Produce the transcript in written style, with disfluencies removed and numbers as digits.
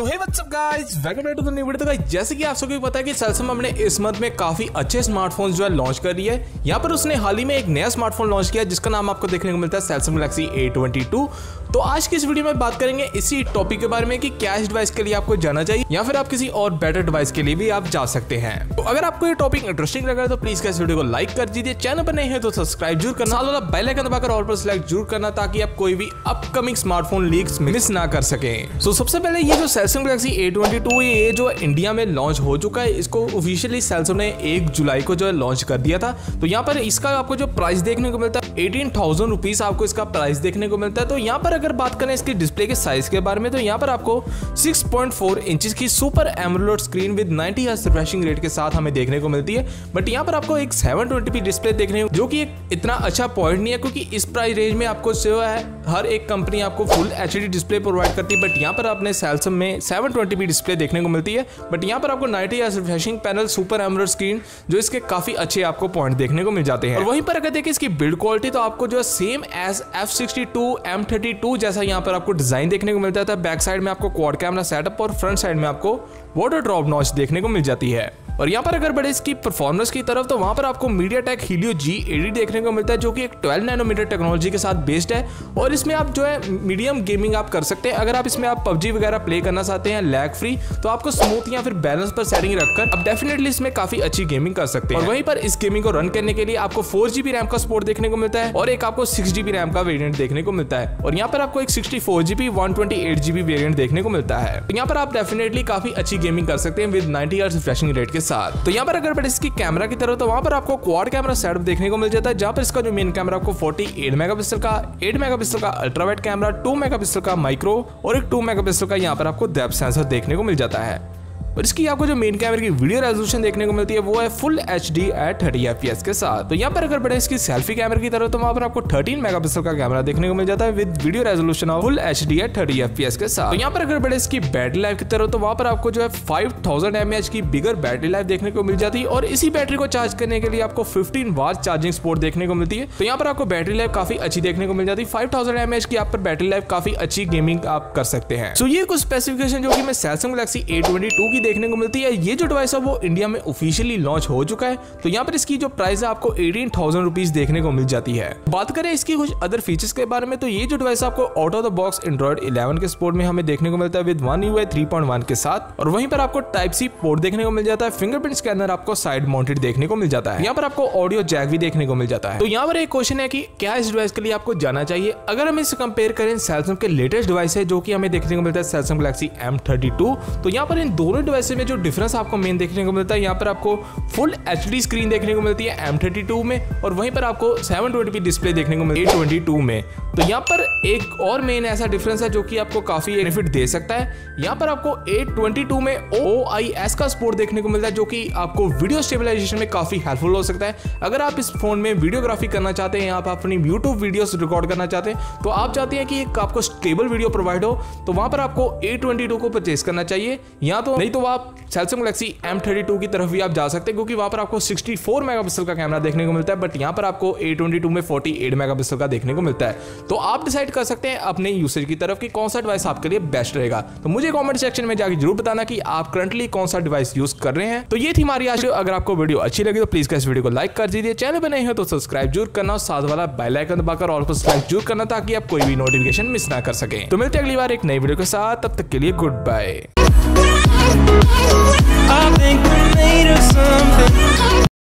तो hey what's up guys, welcome back to the new video. तो guys जैसे कि आप सबको पता है कि सैमसंग हमने इस मंथ में काफी अच्छे स्मार्टफोन्स जो है लॉन्च कर दिए है। यहाँ पर उसने हाल ही में एक नया स्मार्टफोन लॉन्च किया जिसका नाम आपको देखने को मिलता है सैमसंग गैलेक्सी A22। तो आज की इस वीडियो में बात करेंगे इसी टॉपिक के बारे में कि क्या इस डिवाइस के लिए आपको जाना चाहिए या फिर आप किसी और बेटर डिवाइस के लिए भी आप जा सकते हैं। तो अगर आपको ये टॉपिक इंटरेस्टिंग लग रहा है तो प्लीज इस वीडियो को लाइक कर दीजिए, चैनल पर नहीं है तो सब्सक्राइब जरूर करना, साथ वाला बेल आइकन दबाकर ऑल पर सेलेक्ट जरूर करना ताकि आप कोई भी अपकमिंग स्मार्टफोन लीक्स मिस ना कर सकें। सो सबसे पहले ये जो सैमसंग गैलेक्सी A22 ये जो इंडिया में लॉन्च हो चुका है इसको ऑफिशियली सैमसंग ने 1 जुलाई को जो है लॉन्च कर दिया था। तो यहाँ पर इसका आपको जो प्राइस देखने को मिलता है 18,000 रुपीज आपको इसका प्राइस देखने को मिलता है। तो यहाँ पर अगर बात करें इसके डिस्प्ले के साइज के बारे में तो यहाँ पर आपको 6.4 इंच की super AMOLED screen with 90 hertz refreshing rate के साथ हमें देखने को मिलती है। बट यहाँ पर आपको एक 720p डिस्प्ले देखने जो कि इतना अच्छा पॉइंट नहीं है क्योंकि इस प्राइस रेंज में आपको जो है हर एक कंपनी आपको फुल HD डिस्प्ले प्रोवाइड करती है। बट यहाँ पर आपने सैमसंग में 720p डिस्प्ले देखने को मिलती है। बट यहाँ पर आपको 90 hertz refreshing panel super AMOLED screen जो इसके काफी अच्छे आपको पॉइंट देखने को मिल जाते हैं। और वहीं पर अगर देखें इसकी बिल्ड क्वालिटी तो आपको जो है सेम एज F62 M32 जैसा यहाँ पर आपको डिजाइन देखने को मिलता था। बैक साइड में आपको क्वाड कैमरा सेटअप और फ्रंट साइड में आपको वाटर ड्रॉप नॉच देखने को मिल जाती है। और यहाँ पर अगर बढ़े इसकी परफॉर्मेंस की तरफ तो वहाँ पर आपको MediaTek Helio G80 देखने को मिलता है जो कि एक 12 नैनोमीटर टेक्नोलॉजी के साथ बेस्ड है। और इसमें आप जो है मीडियम गेमिंग आप कर सकते हैं। अगर आप इसमें आप PUBG वगैरह प्ले करना चाहते हैं लैग फ्री तो आपको स्मूथ या फिर बैलेंस पर सेटिंग रखकर आप डेफिनेटली इसमें काफी अच्छी गेमिंग कर सकते हैं। और वहीं पर इस गेमिंग को रन करने के लिए आपको 4GB रैम का सपोर्ट देखने को मिलता है और एक आपको 6GB रैम का वेरियंट देखने को मिलता है। और यहाँ पर आपको एक 64GB 128GB वेरियंट देखने को मिलता है। यहाँ पर आप डेफिनेटली काफी अच्छी गेमिंग कर सकते हैं विद 90 हर्ट्ज रिफ्रेशिंग रेट के साथ। तो यहाँ पर अगर इसकी कैमरा की तरफ तो वहाँ पर आपको क्वाड कैमरा सेटअप देखने को मिल जाता है जहाँ पर इसका जो मेन कैमरा आपको 48 मेगापिक्सल का, 8 मेगापिक्सल का अल्ट्रा वाइड कैमरा, 2 मेगापिक्सल का माइक्रो और एक 2 मेगापिक्सल का यहाँ पर आपको डेप्थ सेंसर देखने को मिल जाता है। और इसकी आपको जो मेन कैमरे की वीडियो रेजोल्यूशन देखने को मिलती है वो है फुल HD एट 30fps के साथ। तो यहाँ पर अगर बढ़े इसकी सेल्फी कैमरे की तरफ तो वहाँ पर आपको 13 मेगापिक्सल का कैमरा देखने को मिल जाता है with video resolution of full HD at 30fps के साथ। तो यहाँ पर अगर बढ़े इसकी बैटरी लाइफ की तरफ तो वहाँ पर आपको जो है 5000 mAh की बिगर बैटरी लाइफ देखने को मिल जाती है। और इसी बैटरी को चार्ज करने के लिए आपको 15 वाट चार्जिंग सपोर्ट देखने को मिलती है। तो यहाँ पर आपको बैटरी लाइफ काफी अच्छी देखने को मिल जाती है। 5000 mAh की आप पर बैटरी लाइफ काफी अच्छी गेमिंग आप कर सकते हैं। तो ये कुछ स्पेसिफिकेशन जो कि मैं सैमसंग गैलेक्सी A22 की देखने को मिलती है। ये जो डिवाइस है वो इंडिया में ऑफिशियली लॉन्च हो चुका है। तो यहाँ पर इसकी जो प्राइस है आपको 18,000 रुपीज देखने को मिल जाती है। बात करें इसकी कुछ अदर फीचर्स के बारे में तो ये जो डिवाइस आपको out of the box Android 11 के सपोर्ट में हमें देखने को मिलता है विद वन UI 3.1 के साथ। और वहीं पर आपको Type-C पोर्ट देखने को मिल जाता है। फिंगरप्रिंट स्कैनर आपको साइड माउंटेड देखने को मिल जाता है। यहाँ पर आपको ऑडियो जैक भी देखने को मिल जाता है। तो यहाँ पर एक क्वेश्चन है कि क्या इस डिवाइस के लिए आपको जाना चाहिए। अगर हम इसे कंपेयर करें सैमसंग के लेटेस्ट डिवाइस है जो कि हमें देखने को मिलता है सैमसंग गैलेक्सी M32 तो यहाँ पर इन दोनों वैसे में जो डिफरेंस आपको मेन देखने को मिलता है यहाँ पर आपको फुल HD स्क्रीन देखने को मिलती है M32 में और वहीं पर आपको 720p डिस्प्ले देखने को मिलती है A22 में। तो यहाँ पर एक और मेन ऐसा डिफरेंस है जो कि आपको काफी बेनिफिट दे सकता है। यहाँ पर आपको A22 में OIS का सपोर्ट देखने को मिलता है जो कि आपको वीडियो स्टेबलाइजेशन में काफी हेल्पफुल हो सकता है। अगर आप इस फोन में वीडियोग्राफी करना चाहते हैं, आप अपनी यूट्यूब वीडियोस रिकॉर्ड करना चाहते हैं तो आप चाहते हैं कि आपको स्टेबल वीडियो प्रोवाइड हो तो वहां पर आपको A22 को परचेस करना चाहिए। या तो नहीं तो आप सैमसंग गैलेक्सी M32 की तरफ भी आप जा सकते हैं क्योंकि वहां पर आपको 64 मेगापिक्सल का कैमरा देखने को मिलता है। बट यहाँ पर आपको A22 में 48 मेगापिक्सल का देखने को मिलता है। तो आप डिसाइड कर सकते हैं अपने यूसेज की तरफ कि कौन सा डिवाइस आपके लिए बेस्ट रहेगा। तो मुझे कमेंट सेक्शन में जाकर जरूर बताना कि आप करंटली कौन सा डिवाइस यूज कर रहे हैं। तो ये थी हमारी आज। अगर आपको वीडियो अच्छी लगी तो प्लीज इस वीडियो को लाइक कर दीजिए, चैनल पर नहीं हो तो सब्सक्राइब जरूर करना, साथ वाला बेल आइकन दबाकर ऑल पर सेलेक्ट जरूर करना ताकि आप कोई भी नोटिफिकेशन मिस ना कर सकें। तो मिलते हैं अगली बार एक नई वीडियो के साथ, तब तक के लिए गुड बाय।